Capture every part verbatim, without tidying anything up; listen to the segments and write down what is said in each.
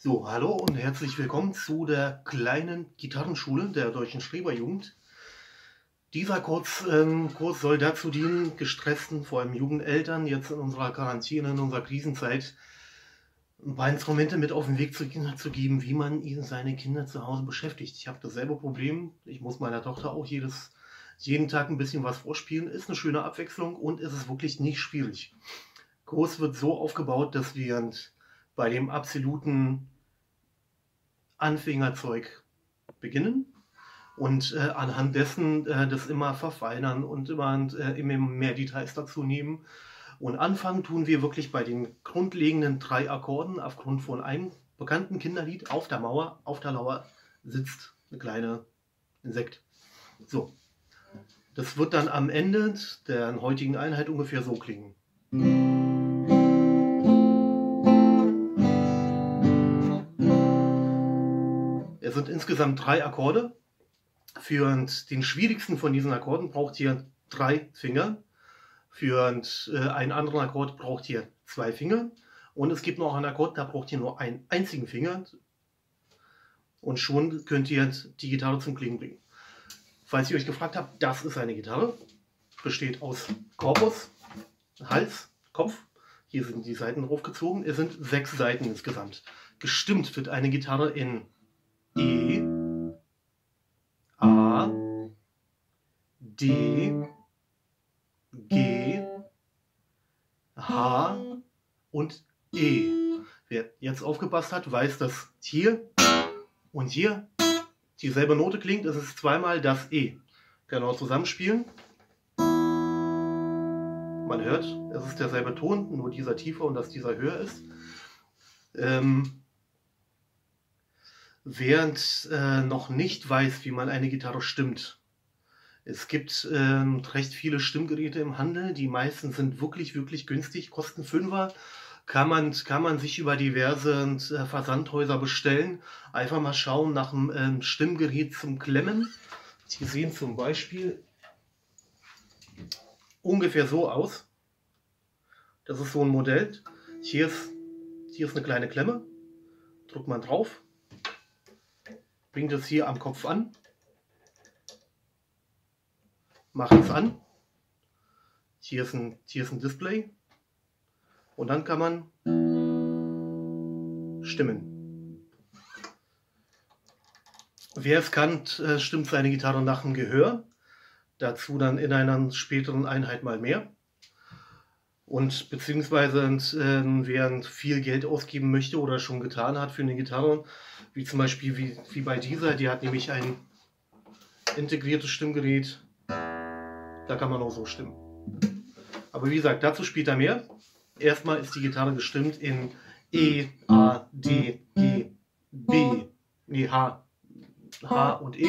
So, hallo und herzlich willkommen zu der kleinen Gitarrenschule der Deutschen Schreberjugend. Dieser Kurs, ähm, Kurs soll dazu dienen, gestressten, vor allem Jugendeltern, jetzt in unserer Quarantäne, in unserer Krisenzeit, ein paar Instrumente mit auf den Weg zu, zu geben, wie man ihnen seine Kinder zu Hause beschäftigt. Ich habe dasselbe Problem, ich muss meiner Tochter auch jedes, jeden Tag ein bisschen was vorspielen. Ist eine schöne Abwechslung und ist es wirklich nicht schwierig. Kurs wird so aufgebaut, dass wir bei dem absoluten Anfängerzeug beginnen und äh, anhand dessen äh, das immer verfeinern und immer, äh, immer mehr Details dazu nehmen. Und anfangen tun wir wirklich bei den grundlegenden drei Akkorden aufgrund von einem bekannten Kinderlied, Auf der Mauer, auf der Lauer sitzt eine kleine Insekt. So, das wird dann am Ende der heutigen Einheit ungefähr so klingen. Es sind insgesamt drei Akkorde. Für den schwierigsten von diesen Akkorden braucht ihr drei Finger. Für einen anderen Akkord braucht ihr zwei Finger. Und es gibt noch einen Akkord, da braucht ihr nur einen einzigen Finger. Und schon könnt ihr die Gitarre zum Klingen bringen. Falls ihr euch gefragt habt, das ist eine Gitarre. Besteht aus Korpus, Hals, Kopf. Hier sind die Saiten draufgezogen. Es sind sechs Saiten insgesamt. Gestimmt wird eine Gitarre in E, A, D, G, H und E. Wer jetzt aufgepasst hat, weiß, dass hier und hier dieselbe Note klingt. Es ist zweimal das E. Genau zusammenspielen. Man hört, es ist derselbe Ton, nur dieser tiefer und dass dieser höher ist. Ähm, während äh, noch nicht weiß, wie man eine Gitarre stimmt. Es gibt ähm, recht viele Stimmgeräte im Handel, die meisten sind wirklich, wirklich günstig, kosten Fünfer, kann man, kann man sich über diverse äh, Versandhäuser bestellen. Einfach mal schauen nach einem ähm, Stimmgerät zum Klemmen. Die sehen zum Beispiel ungefähr so aus. Das ist so ein Modell. Hier ist, hier ist eine kleine Klemme, drückt man drauf, bringt es hier am Kopf an. Macht es an, hier ist, ein, hier ist ein Display und dann kann man stimmen. Wer es kann, stimmt seine Gitarre nach dem Gehör, dazu dann in einer späteren Einheit mal mehr. Und beziehungsweise äh, wer viel Geld ausgeben möchte oder schon getan hat für eine Gitarre, wie zum Beispiel wie, wie bei dieser, die hat nämlich ein integriertes Stimmgerät. Da kann man auch so stimmen. Aber wie gesagt, dazu später mehr. Erstmal ist die Gitarre gestimmt in E, A, D, G, B, nee, H, H und E.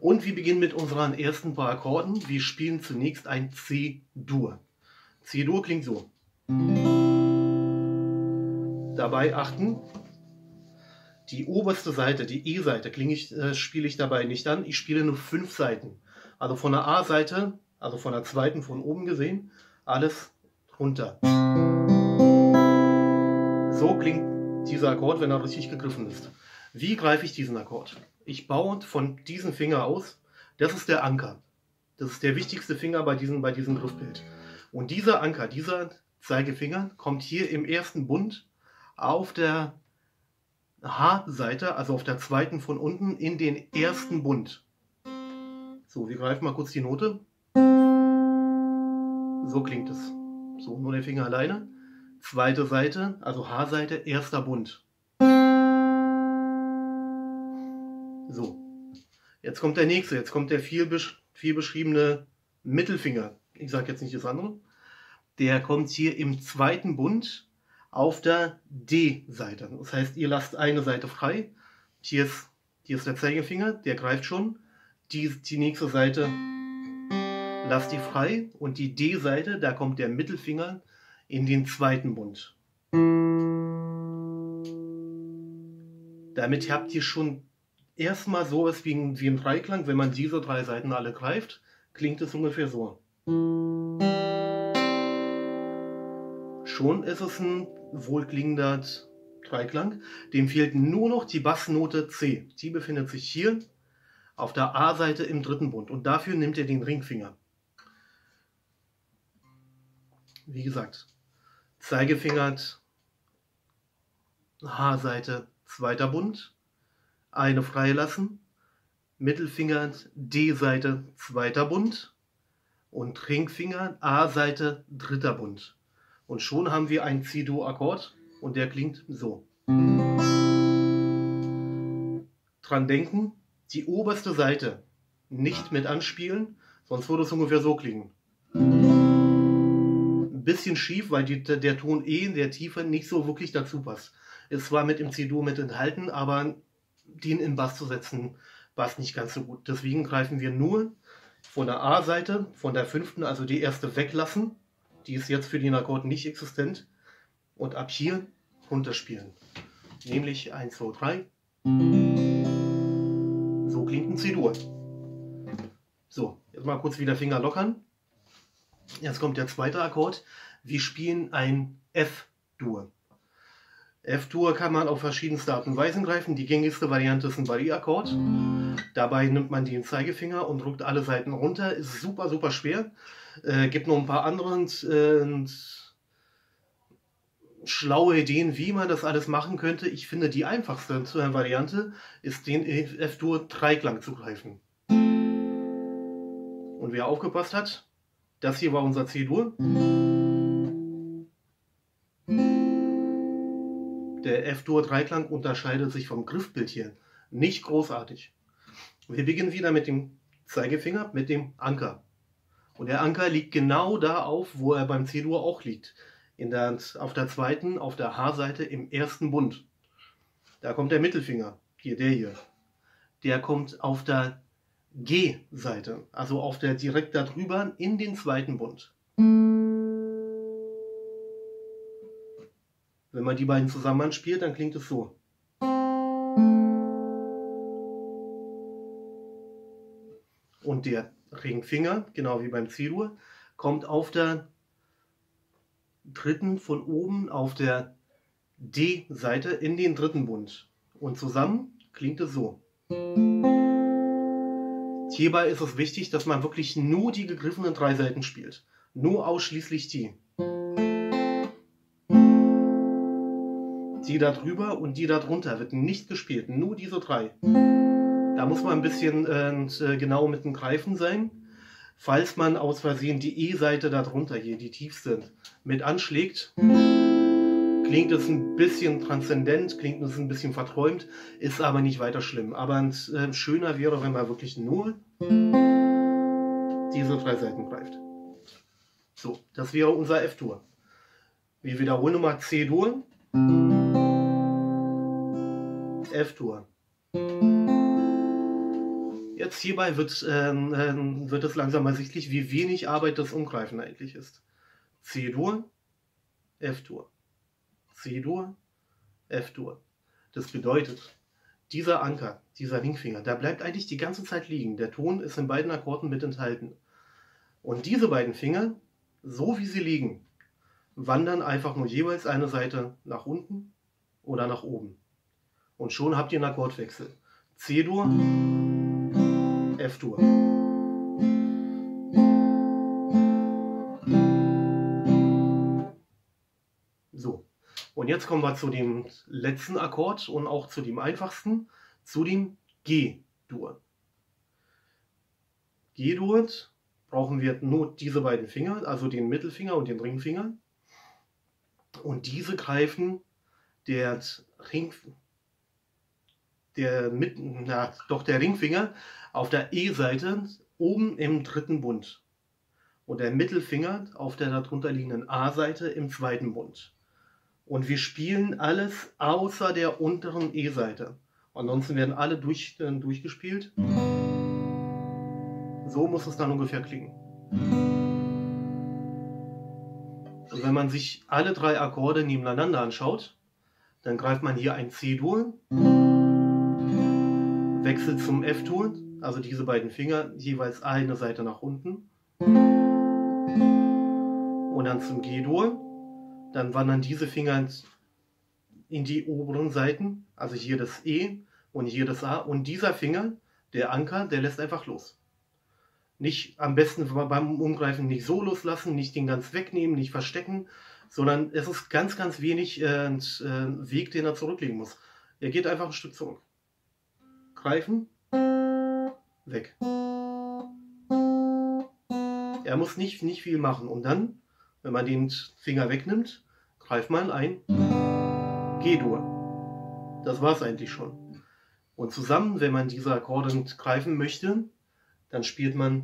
Und wir beginnen mit unseren ersten paar Akkorden. Wir spielen zunächst ein C-Dur. C-Dur klingt so. Dabei achten, die oberste Seite, die E-Seite, äh, spiele ich dabei nicht an. Ich spiele nur fünf Seiten. Also von der A-Seite, also von der zweiten von oben gesehen, alles runter. So klingt dieser Akkord, wenn er richtig gegriffen ist. Wie greife ich diesen Akkord? Ich baue von diesem Finger aus, das ist der Anker. Das ist der wichtigste Finger bei diesem, bei diesem Griffbild. Und dieser Anker, dieser Zeigefinger, kommt hier im ersten Bund auf der H-Seite, also auf der zweiten von unten, in den ersten Bund. So, wir greifen mal kurz die Note. So klingt es. So, nur der Finger alleine. Zweite Seite, also H-Seite, erster Bund. So, jetzt kommt der nächste, jetzt kommt der viel, besch viel beschriebene Mittelfinger. Ich sage jetzt nicht das andere. Der kommt hier im zweiten Bund auf der D-Seite. Das heißt, ihr lasst eine Seite frei. Hier ist, hier ist der Zeigefinger, der greift schon. Die, die nächste Seite lasst die frei und die D-Seite, da kommt der Mittelfinger in den zweiten Bund. Damit habt ihr schon erstmal so etwas wie ein, wie ein Dreiklang. Wenn man diese drei Seiten alle greift, klingt es ungefähr so. Schon ist es ein wohlklingender Dreiklang, dem fehlt nur noch die Bassnote C. Die befindet sich hier auf der A-Seite im dritten Bund und dafür nimmt ihr den Ringfinger. Wie gesagt, Zeigefinger, H-Seite, zweiter Bund, eine freilassen, Mittelfinger, D-Seite, zweiter Bund und Ringfinger, A-Seite, dritter Bund. Und schon haben wir einen C-Do-Akkord und der klingt so. Dran denken, die oberste Seite nicht mit anspielen, sonst würde es ungefähr so klingen. Ein bisschen schief, weil die, der Ton E in der Tiefe nicht so wirklich dazu passt. Ist zwar mit im C-Dur mit enthalten, aber den im Bass zu setzen, passt nicht ganz so gut. Deswegen greifen wir nur von der A-Seite, von der fünften, also die erste weglassen. Die ist jetzt für den Akkord nicht existent. Und ab hier runterspielen. Nämlich eins, zwei, drei. So klingt ein C-Dur. So, jetzt mal kurz wieder Finger lockern. Jetzt kommt der zweite Akkord. Wir spielen ein F-Dur. F-Dur kann man auf verschiedenste Arten und Weisen greifen. Die gängigste Variante ist ein Barré-Akkord. Dabei nimmt man den Zeigefinger und drückt alle Seiten runter. Ist super, super schwer. Äh, gibt noch ein paar andere und, äh, und schlaue Ideen, wie man das alles machen könnte. Ich finde, die einfachste Variante ist, den F-Dur-Dreiklang zu greifen. Und wer aufgepasst hat, das hier war unser C-Dur. Der F-Dur-Dreiklang unterscheidet sich vom Griffbild hier. Nicht großartig. Wir beginnen wieder mit dem Zeigefinger, mit dem Anker. Und der Anker liegt genau da auf, wo er beim C-Dur auch liegt. In der, auf der zweiten, auf der H-Seite im ersten Bund. Da kommt der Mittelfinger, hier der hier. Der kommt auf der G-Seite, also auf der direkt darüber in den zweiten Bund. Wenn man die beiden zusammen spielt, dann klingt es so. Und der Ringfinger, genau wie beim C-Dur, kommt auf der dritten von oben auf der D-Seite in den dritten Bund. Und zusammen klingt es so. Hierbei ist es wichtig, dass man wirklich nur die gegriffenen drei Seiten spielt. Nur ausschließlich die. Die da drüber und die da drunter wird nicht gespielt, nur diese drei. Da muss man ein bisschen äh, genau mit dem Greifen sein, falls man aus Versehen die E-Seite da drunter hier, die tiefste, mit anschlägt, klingt es ein bisschen transzendent, klingt es ein bisschen verträumt, ist aber nicht weiter schlimm. Aber äh, schöner wäre, wenn man wirklich nur diese drei Seiten greift. So, das wäre unser F-Dur. Wir wiederholen nochmal C-Dur. F-Dur. Jetzt hierbei wird, ähm, wird es langsam ersichtlich, wie wenig Arbeit das Umgreifen eigentlich ist. C-Dur, F-Dur, C-Dur, F-Dur. Das bedeutet, dieser Anker, dieser Ringfinger, der bleibt eigentlich die ganze Zeit liegen. Der Ton ist in beiden Akkorden mit enthalten. Und diese beiden Finger, so wie sie liegen, wandern einfach nur jeweils eine Seite nach unten oder nach oben. Und schon habt ihr einen Akkordwechsel. C-Dur, F-Dur. So, und jetzt kommen wir zu dem letzten Akkord und auch zu dem einfachsten, zu dem G-Dur. G-Dur brauchen wir nur diese beiden Finger, also den Mittelfinger und den Ringfinger. Und diese greifen der Ring, der mit, na, doch der Ringfinger auf der E-Seite oben im dritten Bund und der Mittelfinger auf der darunter liegenden A-Seite im zweiten Bund. Und wir spielen alles außer der unteren E-Seite. Ansonsten werden alle durch, äh, durchgespielt. So muss es dann ungefähr klingen. Und wenn man sich alle drei Akkorde nebeneinander anschaut, dann greift man hier ein C-Dur, wechselt zum F-Dur, also diese beiden Finger jeweils eine Seite nach unten, und dann zum G-Dur, dann wandern diese Finger in die oberen Seiten, also hier das E und hier das A, und dieser Finger, der Anker, der lässt einfach los. Nicht, am besten beim Umgreifen nicht so loslassen, nicht den ganz wegnehmen, nicht verstecken, sondern es ist ganz, ganz wenig äh, Weg, den er zurücklegen muss. Er geht einfach ein Stück zurück. Greifen, weg. Er muss nicht, nicht viel machen. Und dann, wenn man den Finger wegnimmt, greift man ein G-Dur. Das war es eigentlich schon. Und zusammen, wenn man diese Akkorde greifen möchte, dann spielt man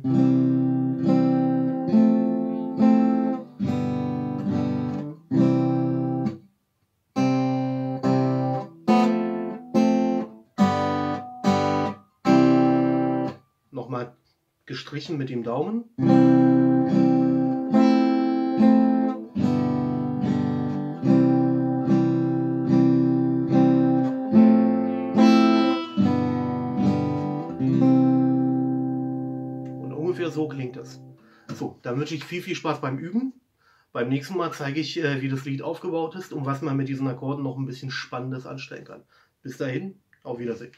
nochmal gestrichen mit dem Daumen. So klingt das. So, dann wünsche ich viel, viel Spaß beim Üben. Beim nächsten Mal zeige ich, wie das Lied aufgebaut ist und was man mit diesen Akkorden noch ein bisschen Spannendes anstellen kann. Bis dahin, auf Wiedersehen.